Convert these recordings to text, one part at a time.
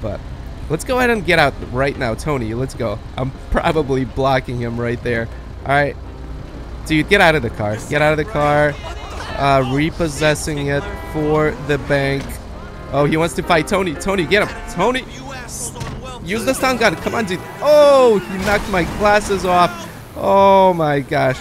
But let's go ahead and get out right now, Tony. Let's go. I'm probably blocking him right there. All right, dude, get out of the car. Get out of the car. Repossessing it for the bank. Oh, he wants to fight Tony. Tony, get him. Tony, use the stun gun. Come on, dude. Oh, he knocked my glasses off. Oh my gosh.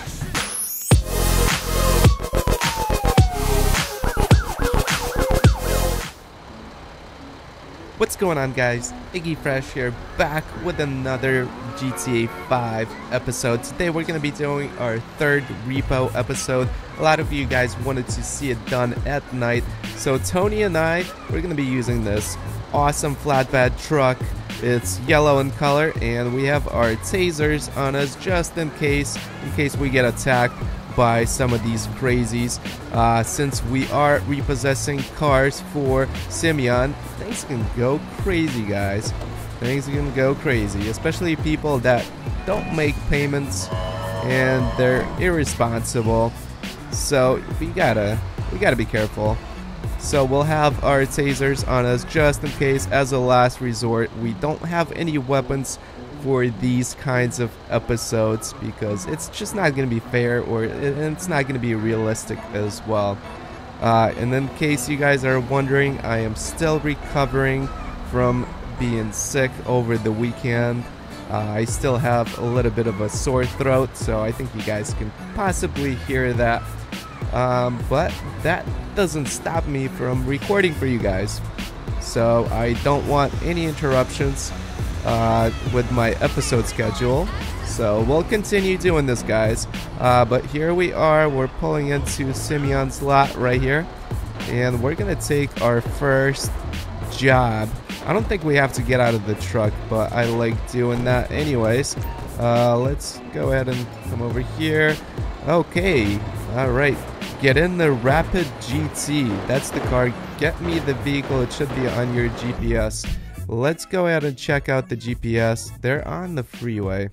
What's going on, guys? Iggy Fresh here, back with another GTA 5 episode. Today we're going to be doing our third repo episode. A lot of you guys wanted to see it done at night. So Tony and I, we're going to be using this awesome flatbed truck. It's yellow in color and we have our tasers on us just in case we get attacked by some of these crazies. Since we are repossessing cars for Simeon, things can go crazy, guys. Things can go crazy, especially people that don't make payments and they're irresponsible. So we gotta be careful. So we'll have our tasers on us just in case, as a last resort. We don't have any weapons for these kinds of episodes because it's just not going to be fair, or it's not going to be realistic as well. And in case you guys are wondering, I am still recovering from being sick over the weekend. I still have a little bit of a sore throat, so I think you guys can possibly hear that. But that doesn't stop me from recording for you guys. So I don't want any interruptions with my episode schedule, so we'll continue doing this, guys. But here we are, we're pulling into Simeon's lot right here, and we're gonna take our first job. I don't think we have to get out of the truck, but I like doing that anyways. Let's go ahead and come over here. Okay, all right, get in the Rapid GT. That's the car. Get me the vehicle. It should be on your GPS. Let's go ahead and check out the GPS. They're on the freeway.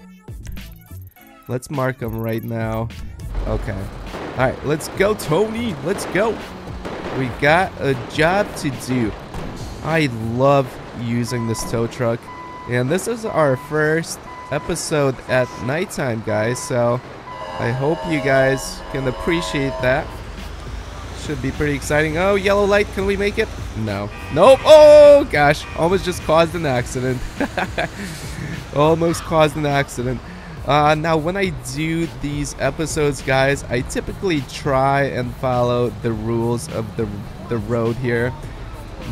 Let's mark them right now. Okay. All right, let's go, Tony. Let's go. We got a job to do. I love using this tow truck. And this is our first episode at nighttime, guys. So I hope you guys can appreciate that. Should be pretty exciting. Oh, yellow light, can we make it? No. Nope. Oh gosh, almost just caused an accident. Almost caused an accident. Now when I do these episodes, guys, I typically try and follow the rules of the road here,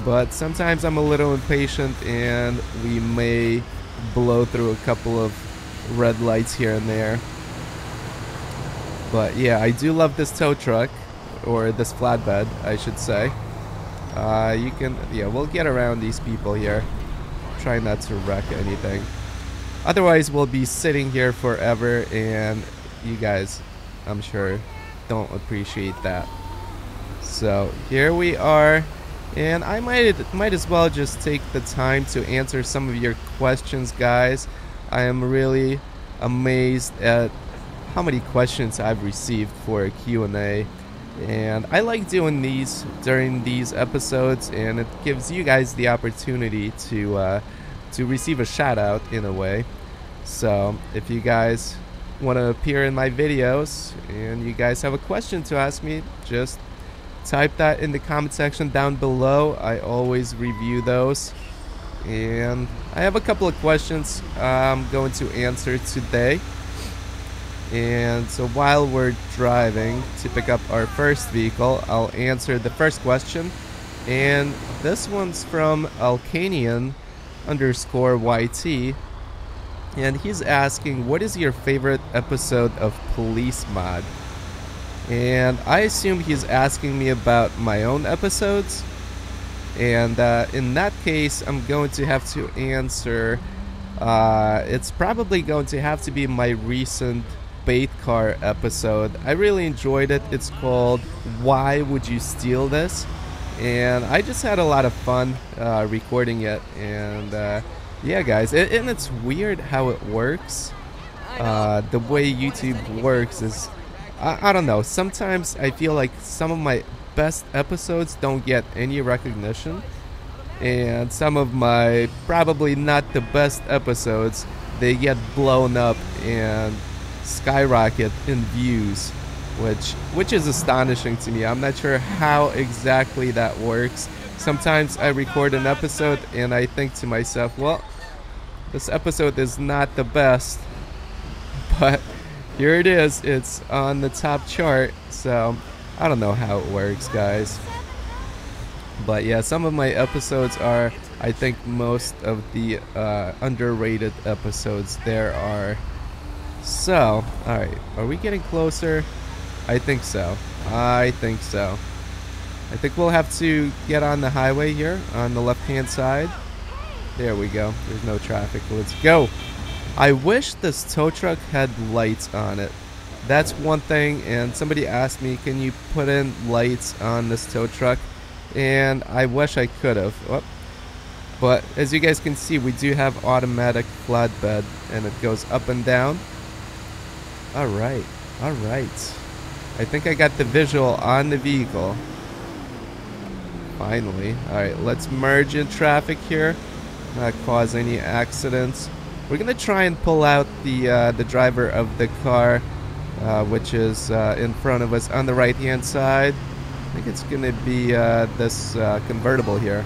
but sometimes I'm a little impatient and we may blow through a couple of red lights here and there. But yeah, I do love this tow truck, or this flatbed, I should say. You can, yeah, we'll get around these people here. Try not to wreck anything. Otherwise, we'll be sitting here forever, and you guys, I'm sure, don't appreciate that. So here we are, and I might as well just take the time to answer some of your questions, guys. I am really amazed at how many questions I've received for a Q&A. And I like doing these during these episodes, and it gives you guys the opportunity to receive a shout out in a way. So if you guys want to appear in my videos and you guys have a question to ask me, just type that in the comment section down below. I always review those, and I have a couple of questions I'm going to answer today. And so while we're driving to pick up our first vehicle, I'll answer the first question. And this one's from Alcanian_YT. And he's asking, what is your favorite episode of Police Mod? And I assume he's asking me about my own episodes. And in that case, I'm going to have to answer, it's probably going to have to be my recent bait car episode. I really enjoyed it. It's called Why Would You Steal This? And I just had a lot of fun recording it. And yeah, guys, and it's weird how it works. The way YouTube works is, I don't know, sometimes I feel like some of my best episodes don't get any recognition, and some of my probably not the best episodes, they get blown up and skyrocket in views, which is astonishing to me. I'm not sure how exactly that works. Sometimes I record an episode and I think to myself, well, this episode is not the best, but here it is, it's on the top chart. So I don't know how it works, guys, but yeah, some of my episodes are, I think most of the underrated episodes there are. So alright, are we getting closer? I think so. I think we'll have to get on the highway here on the left hand side. There we go. There's no traffic. Let's go. I wish this tow truck had lights on it. That's one thing. And somebody asked me, can you put in lights on this tow truck? And I wish I could have. Oh. But as you guys can see, we do have automatic flatbed, and it goes up and down. Alright, alright. I think I got the visual on the vehicle. Finally. Alright, let's merge in traffic here. Not cause any accidents. We're going to try and pull out the driver of the car, which is in front of us on the right-hand side. I think it's going to be this convertible here.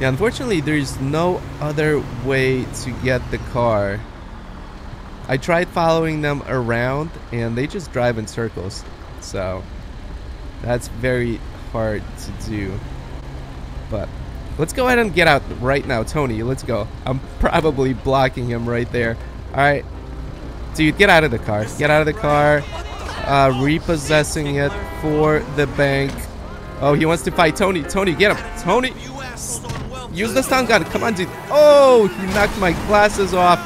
Yeah, unfortunately, there's no other way to get the car. I tried following them around, and they just drive in circles. So, that's very hard to do. But, let's go ahead and get out right now, Tony. Let's go. I'm probably blocking him right there. Alright. Dude, get out of the car. Get out of the car. Repossessing it for the bank. Oh, he wants to fight Tony. Tony, get him. Tony! Use the stun gun. Come on, dude. Oh, he knocked my glasses off.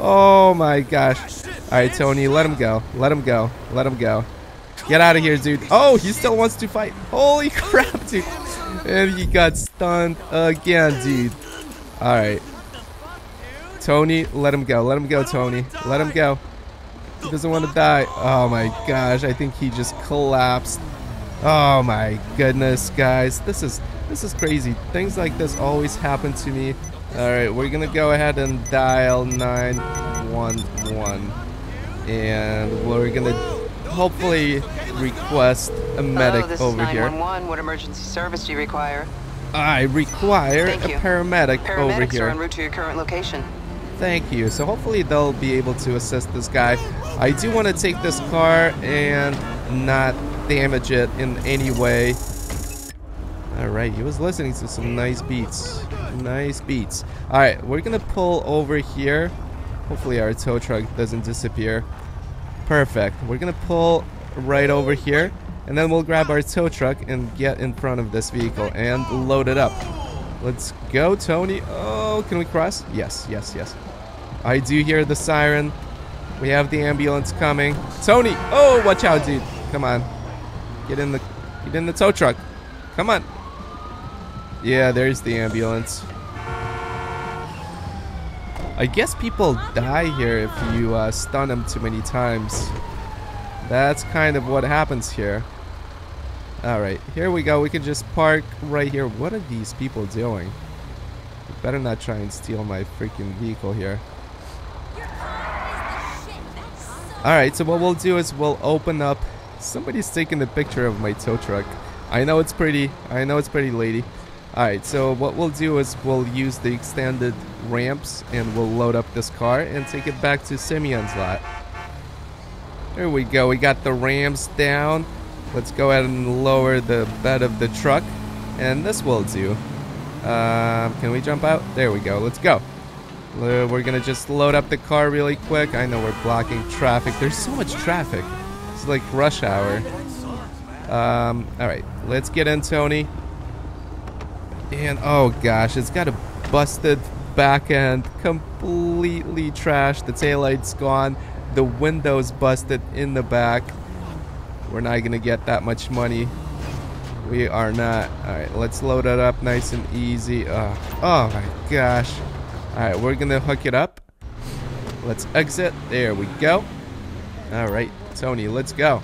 Oh, my gosh. All right, Tony. Let him go. Let him go. Let him go. Get out of here, dude. Oh, he still wants to fight. Holy crap, dude. And he got stunned again, dude. All right. Tony, let him go. Let him go, Tony. Let him go. He doesn't want to die. Oh, my gosh. I think he just collapsed. Oh, my goodness, guys. This is crazy. Things like this always happen to me. Alright, we're gonna go ahead and dial 911. And we're gonna hopefully request a medic. Hello, this over is 911. Here. What emergency service do you require? I require a paramedic. Paramedics over here. Are en route to your current location. Thank you. So hopefully they'll be able to assist this guy. I do want to take this car and not damage it in any way. Alright, he was listening to some nice beats. Nice beats. Alright, we're gonna pull over here. Hopefully our tow truck doesn't disappear. Perfect. We're gonna pull right over here, and then we'll grab our tow truck and get in front of this vehicle and load it up. Let's go, Tony. Oh, can we cross? Yes, yes, yes. I do hear the siren. We have the ambulance coming. Tony! Oh, watch out, dude. Come on. Get in the tow truck. Come on. Yeah, there's the ambulance. I guess people die here if you stun them too many times. That's kind of what happens here. Alright, here we go. We can just park right here. What are these people doing? Better not try and steal my freaking vehicle here. Alright, so what we'll do is we'll open up. Somebody's taking a picture of my tow truck. I know it's pretty. I know it's pretty, lady. Alright, so what we'll do is we'll use the extended ramps and we'll load up this car and take it back to Simeon's lot. There we go. We got the ramps down. Let's go ahead and lower the bed of the truck. And this will do. Can we jump out? There we go. Let's go. We're going to just load up the car really quick. I know we're blocking traffic. There's so much traffic. It's like rush hour. Alright, let's get in, Tony. And oh gosh, it's got a busted back end, completely trashed. The taillight's gone, the window's busted in the back. We're not gonna get that much money. We are not. Alright, let's load it up nice and easy. Oh my gosh. Alright, we're gonna hook it up. Let's exit. There we go. Alright, Tony, let's go.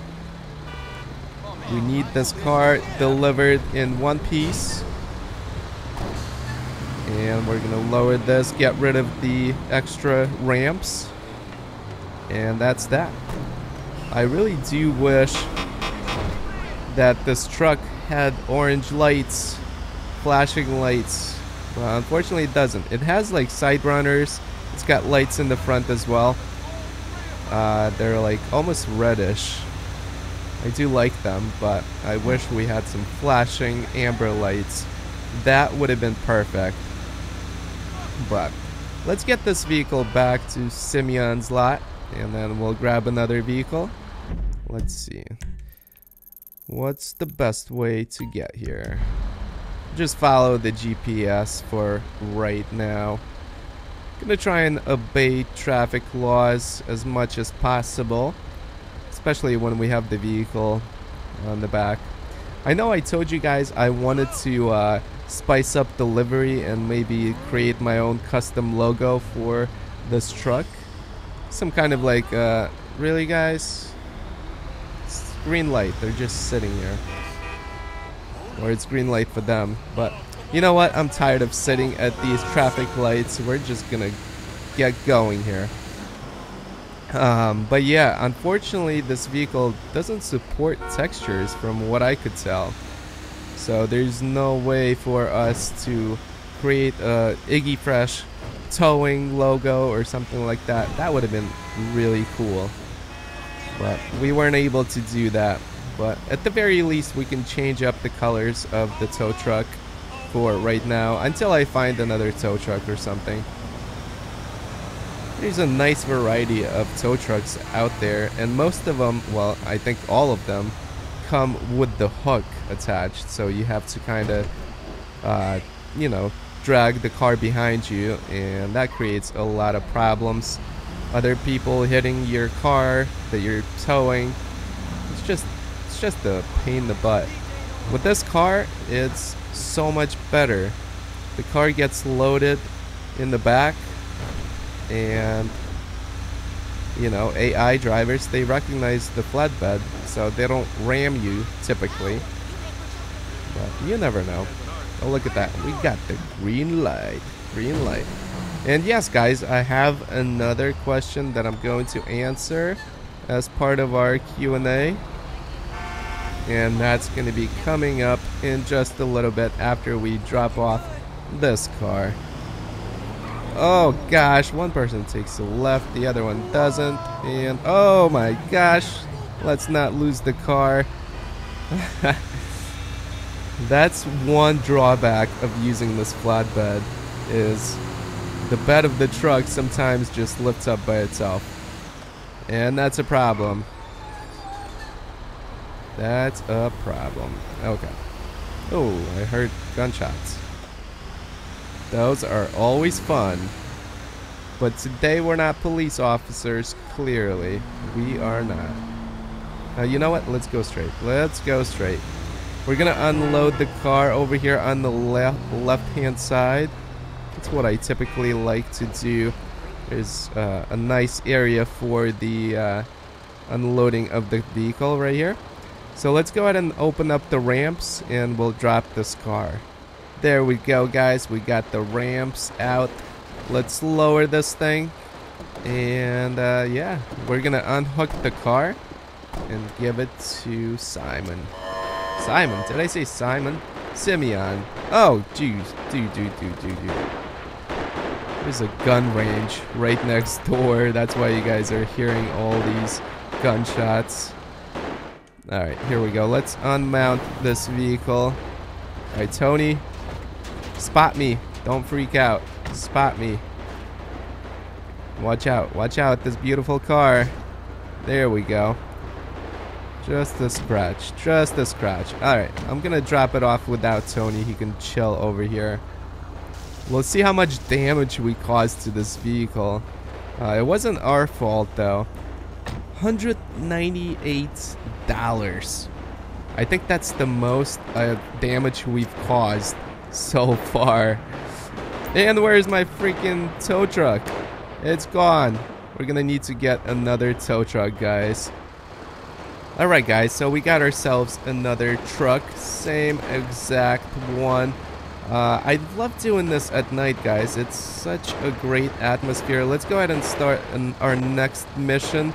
We need this car delivered in one piece. And we're gonna lower this, get rid of the extra ramps, and that's that. I really do wish that this truck had orange lights, flashing lights. Well, unfortunately it doesn't. It has like side runners, it's got lights in the front as well. They're like almost reddish. I do like them, but I wish we had some flashing amber lights. That would have been perfect. But let's get this vehicle back to Simeon's lot, and then we'll grab another vehicle. Let's see. What's the best way to get here? Just follow the GPS for right now. Gonna try and obey traffic laws as much as possible, especially when we have the vehicle on the back. I know I told you guys I wanted to spice up delivery and maybe create my own custom logo for this truck. Some kind of like, really guys? It's green light, they're just sitting here. Or it's green light for them, but you know what? I'm tired of sitting at these traffic lights. We're just gonna get going here. But yeah, unfortunately this vehicle doesn't support textures from what I could tell, so there's no way for us to create a Iggy Fresh towing logo or something like that. That would have been really cool, but we weren't able to do that. But at the very least we can change up the colors of the tow truck for right now until I find another tow truck or something. There's a nice variety of tow trucks out there, and most of them, well, I think all of them, come with the hook attached, so you have to kind of, you know, drag the car behind you, and that creates a lot of problems. Other people hitting your car that you're towing, it's just a pain in the butt. With this car, it's so much better. The car gets loaded in the back, and you know, AI drivers, they recognize the flatbed, so they don't ram you typically, but you never know. Oh, look at that, we got the green light, green light. And yes guys, I have another question that I'm going to answer as part of our Q&A, and that's going to be coming up in just a little bit after we drop off this car. Oh gosh, one person takes the left, the other one doesn't, and oh my gosh, let's not lose the car. That's one drawback of using this flatbed, is the bed of the truck sometimes just lifts up by itself, and that's a problem. That's a problem. Okay. Oh, I heard gunshots. Those are always fun. But today we're not police officers, clearly. We are not. You know what? Let's go straight. Let's go straight. We're going to unload the car over here on the left-hand side. That's what I typically like to do. There's a nice area for the unloading of the vehicle right here. So let's go ahead and open up the ramps and we'll drop this car. There we go guys, we got the ramps out. Let's lower this thing, and yeah, we're gonna unhook the car and give it to Simon. Did I say Simon? Simeon. Oh geez, dude. There's a gun range right next door, that's why you guys are hearing all these gunshots. Alright, here we go, let's unmount this vehicle. Alright, Tony, spot me, don't freak out, spot me. Watch out, this beautiful car. There we go. Just a scratch. Alright, I'm gonna drop it off without Tony, he can chill over here. We'll see how much damage we caused to this vehicle. It wasn't our fault though. $198. I think that's the most damage we've caused so far. And where's my freaking tow truck? It's gone. We're gonna need to get another tow truck, guys. Alright guys, so we got ourselves another truck, same exact one. I love doing this at night, guys. It's such a great atmosphere. Let's go ahead and start our next mission.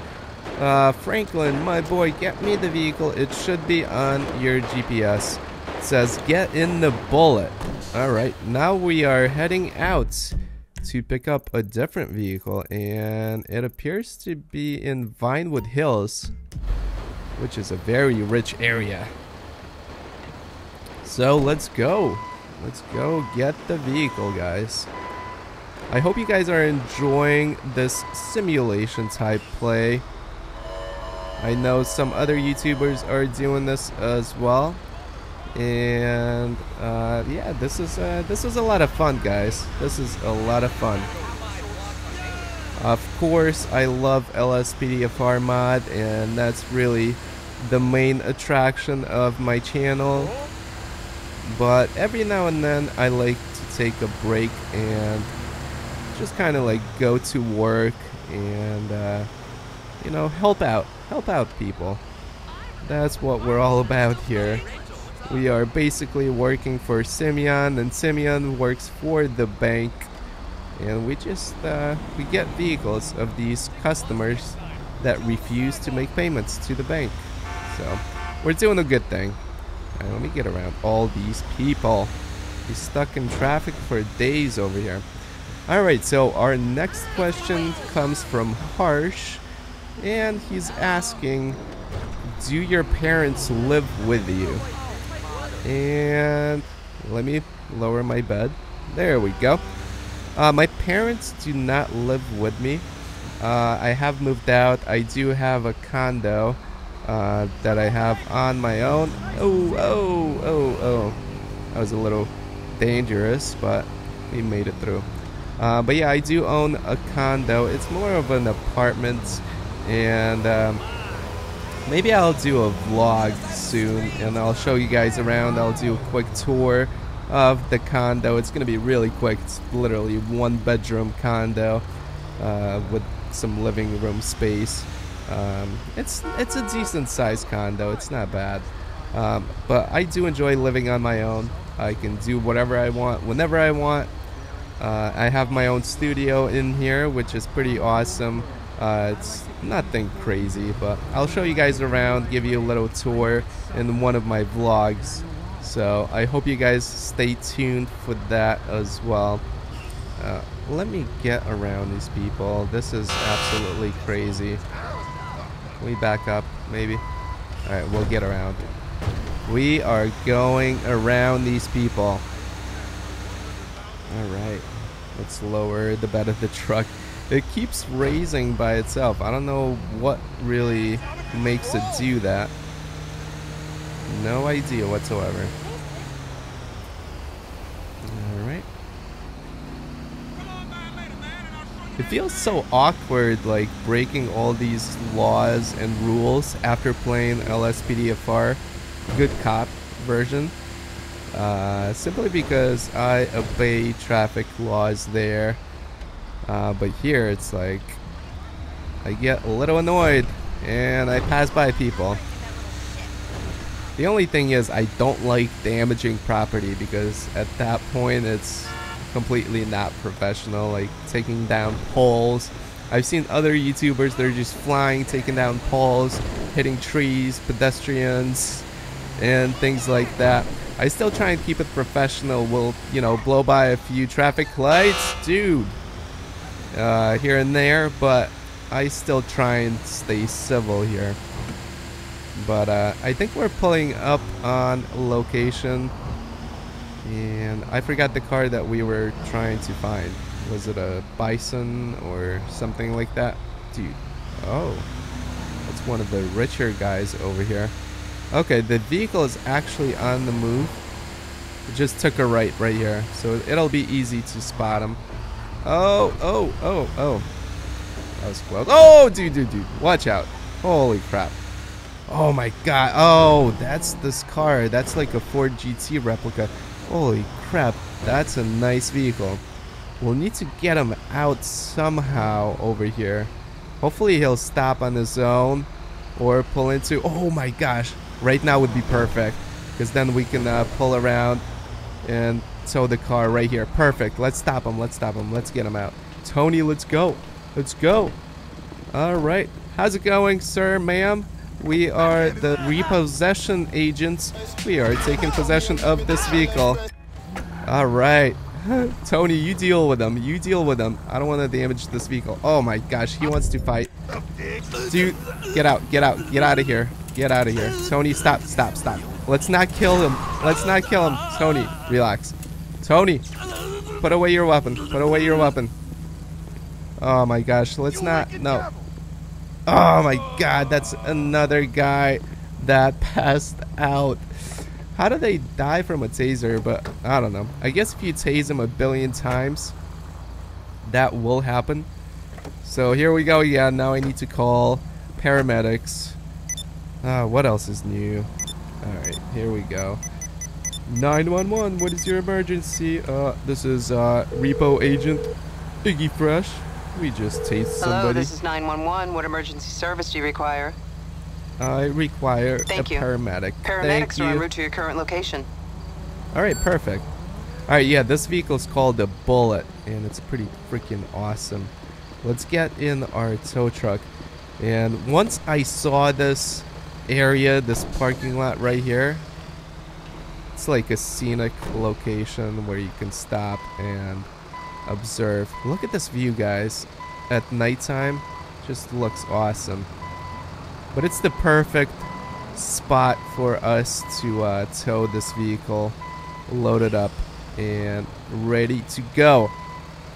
Franklin, my boy, get me the vehicle. It should be on your GPS. It says, get in the Bullet. Alright, now we are heading out to pick up a different vehicle, and it appears to be in Vinewood Hills, which is a very rich area. So let's go. Let's go get the vehicle, guys. I hope you guys are enjoying this simulation type play. I know some other YouTubers are doing this as well, and yeah, this is a lot of fun, guys. This is a lot of fun. Of course, I love LSPDFR mod, and that's really the main attraction of my channel. But every now and then I like to take a break and just kind of like go to work and you know, help out people. That's what we're all about here. We are basically working for Simeon, and Simeon works for the bank, and we just we get vehicles of these customers that refuse to make payments to the bank. So we're doing a good thing. Alright, let me get around all these people. He's stuck in traffic for days over here. Alright, so our next question comes from Harsh, and he's asking, do your parents live with you? And let me lower my bed. There we go. My parents do not live with me. I have moved out. I do have a condo that I have on my own. Oh, that was a little dangerous, but we made it through. But yeah, I do own a condo. It's more of an apartment, and maybe I'll do a vlog soon and I'll show you guys around. I'll do a quick tour of the condo. It's gonna be really quick. It's literally one bedroom condo with some living room space. It's a decent sized condo. It's not bad, but I do enjoy living on my own. I can do whatever I want whenever I want. I have my own studio in here, which is pretty awesome. It's nothing crazy, but I'll show you guys around, give you a little tour in one of my vlogs. So I hope you guys stay tuned for that as well. Let me get around these people. This is absolutely crazy. We back up, maybe. All right, we'll get around. We are going around these people. All right, let's lower the bed of the truck. It keeps raising by itself. I don't know what really makes it do that. No idea whatsoever. All right. It feels so awkward, like breaking all these laws and rules after playing LSPDFR Good Cop version, simply because I obey traffic laws there. But here it's like I get a little annoyed and I pass by people. The only thing is I don't like damaging property, because at that point it's completely not professional, like taking down poles. I've seen other YouTubers that are just flying, taking down poles, hitting trees, pedestrians, and things like that. I still try and keep it professional. We'll, you know, blow by a few traffic lights, dude, here and there, but I still try and stay civil here. But I think we're pulling up on location. And I forgot the car that we were trying to find. Was it a bison or something like that? Dude, oh, that's one of the richer guys over here. Okay, the vehicle is actually on the move. It just took a right right here, so it'll be easy to spot him. Oh. That was close. Oh, dude. Watch out. Holy crap. Oh my god. Oh, that's this car. That's like a Ford GT replica. Holy crap, that's a nice vehicle. We'll need to get him out somehow over here. Hopefully he'll stop on his own or pull into... Oh my gosh, right now would be perfect, because then we can pull around and tow the car right here. Perfect. Let's stop him. Let's stop him. Let's get him out. Tony, let's go. Let's go. All right. How's it going, sir, ma'am? We are the repossession agents. We are taking possession of this vehicle. All right. Tony, you deal with him. You deal with him. I don't want to damage this vehicle. Oh my gosh, he wants to fight. Dude, get out. Get out. Get out of here. Get out of here. Tony, stop. Stop. Stop. Let's not kill him. Let's not kill him. Tony, relax. Tony, put away your weapon. Put away your weapon. Oh my gosh, let's not. No. Oh my god, that's another guy that passed out. How do they die from a taser? But I don't know. I guess if you tase him 1,000,000,000 times, that will happen. So here we go again. Now I need to call paramedics. What else is new? Alright, here we go. 911, what is your emergency? This is repo agent Iggy Fresh. We just tased somebody. Hello, this is 911. What emergency service do you require? I require a paramedic. Paramedics are en route to your current location. Alright, perfect. Alright, yeah, this vehicle's called the Bullet, and it's pretty freaking awesome. Let's get in our tow truck. And once I saw this area, this parking lot right here, it's like a scenic location where you can stop and observe. Look at this view, guys. At nighttime, just looks awesome. But it's the perfect spot for us to tow this vehicle, loaded up and ready to go.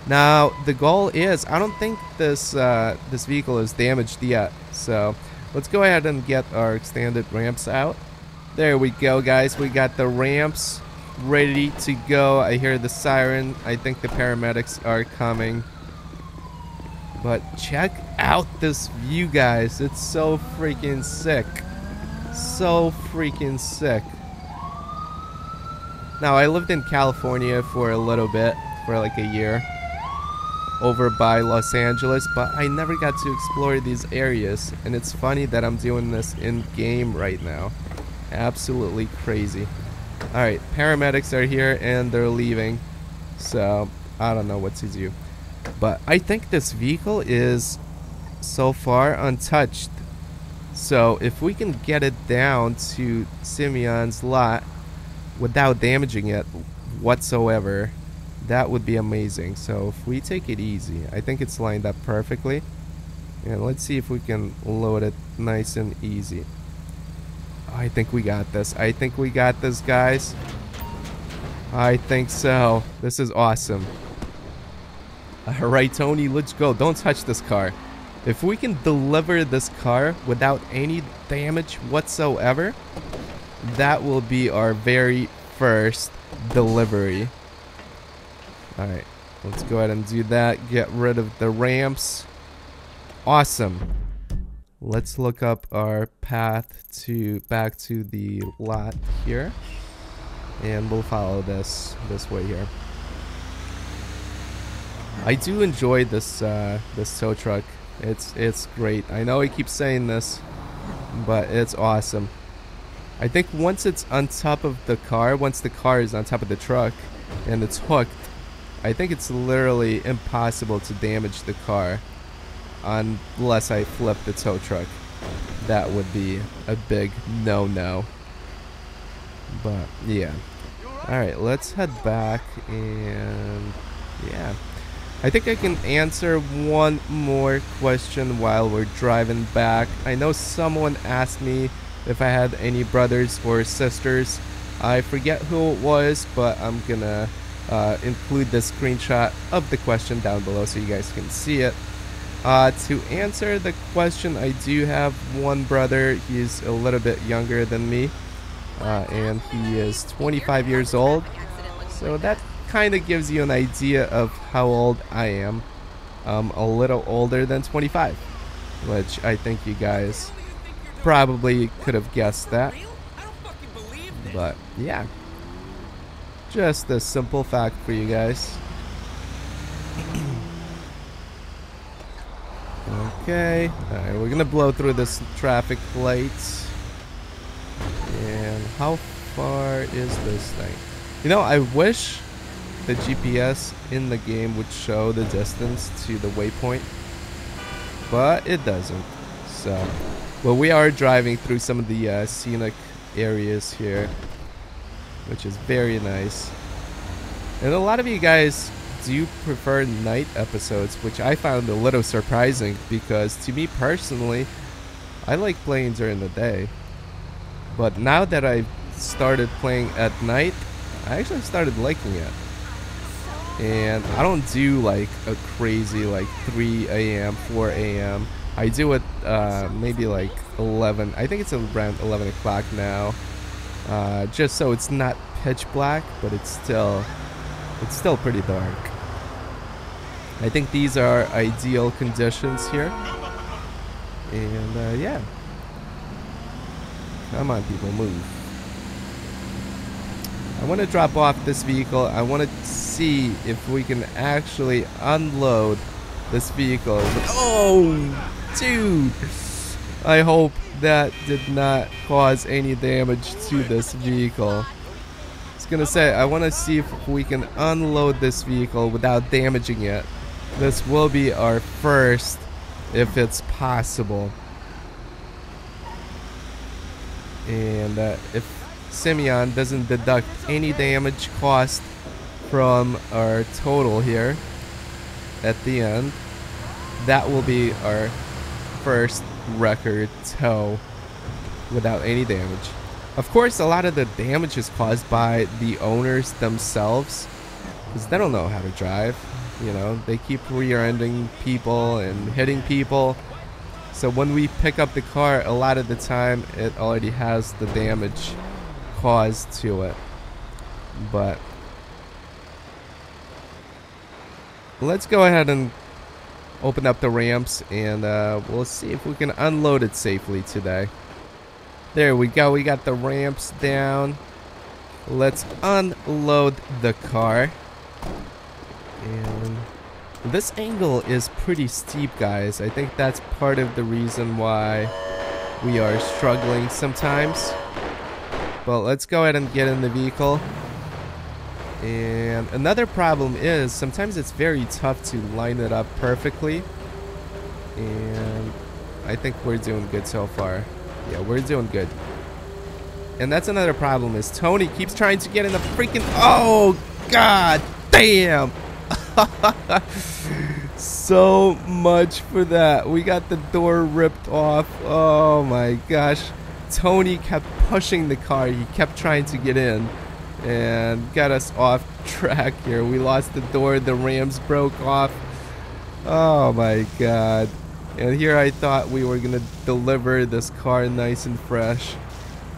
Now the goal is, I don't think this this vehicle is damaged yet, so let's go ahead and get our extended ramps out. There we go, guys. We got the ramps ready to go. I hear the siren. I think the paramedics are coming. But check out this view, guys. It's so freaking sick. So freaking sick. Now, I lived in California for a little bit, for like a year, over by Los Angeles, but I never got to explore these areas, and it's funny that I'm doing this in game right now. Absolutely crazy. Alright, paramedics are here and they're leaving, so I don't know what to do, but I think this vehicle is so far untouched, so if we can get it down to Simeon's lot without damaging it whatsoever, that would be amazing. So if we take it easy, I think it's lined up perfectly, and let's see if we can load it nice and easy. I think we got this. I think we got this, guys. I think so. This is awesome. All right, Tony, let's go. Don't touch this car. If we can deliver this car without any damage whatsoever, that will be our very first delivery. Alright, let's go ahead and do that. Get rid of the ramps. Awesome. Let's look up our path to back to the lot here. And we'll follow this way here. I do enjoy this tow truck. It's great. I know I keep saying this, but it's awesome. I think once it's on top of the car, once the car is on top of the truck and it's hooked, I think it's literally impossible to damage the car unless I flip the tow truck. That would be a big no-no. But yeah. Alright, let's head back and yeah. I think I can answer one more question while we're driving back. I know someone asked me if I had any brothers or sisters. I forget who it was, but I'm gonna include the screenshot of the question down below so you guys can see it. To answer the question, I do have one brother. He's a little bit younger than me, and he is 25 years old, so that kind of gives you an idea of how old I am. I'm a little older than 25, which I think you guys probably could have guessed that, but yeah. Just a simple fact for you guys. Okay, alright, we're gonna blow through this traffic light. And how far is this thing? You know, I wish The GPS in the game would show the distance to the waypoint, but it doesn't. So, well, we are driving through some of the scenic areas here, which is very nice. And a lot of you guys do prefer night episodes, which I found a little surprising, because to me personally, I like playing during the day. But now that I started playing at night, I actually started liking it. And I don't do like a crazy like 3 a.m., 4 a.m. I do it maybe like 11. I think it's around 11 o'clock now, just so it's not pitch black, but it's still pretty dark. I think these are ideal conditions here. And yeah, come on people, move. I want to drop off this vehicle. I want to see if we can actually unload this vehicle. Oh, dude! I hope that did not cause any damage to this vehicle. I was gonna say, I want to see if we can unload this vehicle without damaging it. This will be our first, if it's possible. And if Simeon doesn't deduct any damage cost from our total here at the end, that will be our first record tow without any damage. Of course, a lot of the damage is caused by the owners themselves, because they don't know how to drive. You know, they keep rear-ending people and hitting people. So when we pick up the car, a lot of the time it already has the damage caused to it. But let's go ahead and open up the ramps, and we'll see if we can unload it safely today. There we go, we got the ramps down. Let's unload the car. And this angle is pretty steep, guys. I think that's part of the reason why we are struggling sometimes. But let's go ahead and get in the vehicle. And another problem is sometimes it's very tough to line it up perfectly. And I think we're doing good so far. Yeah, we're doing good. And that's another problem, is Tony keeps trying to get in the freaking... Oh, god damn! So much for that. We got the door ripped off. Oh my gosh. Tony kept pushing the car. He kept trying to get in and got us off track here. We lost the door, the rams broke off. Oh my god. And here I thought we were gonna deliver this car nice and fresh.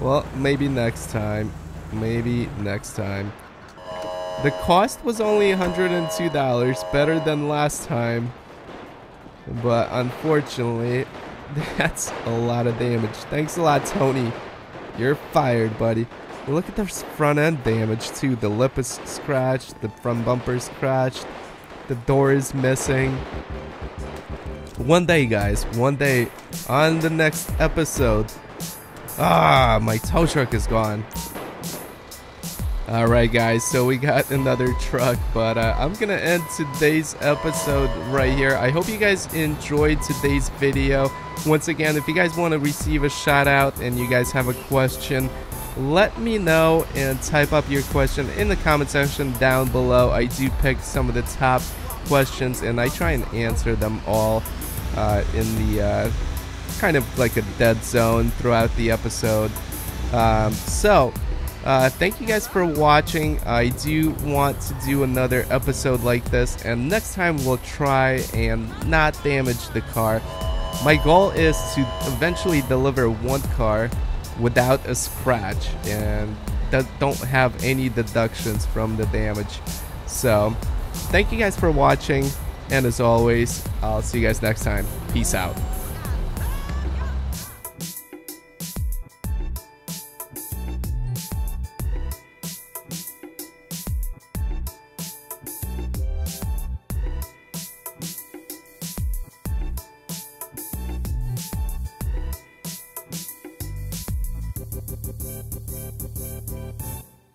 Well, maybe next time. Maybe next time. The cost was only $102, better than last time. But unfortunately, that's a lot of damage. Thanks a lot, Tony. You're fired, buddy. Look at the front end damage too. The lip is scratched, the front bumper is scratched, the door is missing. One day, guys, one day, on the next episode. Ah, my tow truck is gone. Alright guys, so we got another truck, but I'm gonna end today's episode right here. I hope you guys enjoyed today's video. Once again, if you guys want to receive a shout out and you guys have a question, let me know and type up your question in the comment section down below. I do pick some of the top questions and I try and answer them all in the kind of like a dead zone throughout the episode. Thank you guys for watching. I do want to do another episode like this, and next time we'll try and not damage the car. My goal is to eventually deliver one car without a scratch and don't have any deductions from the damage. So thank you guys for watching, and as always, I'll see you guys next time. Peace out.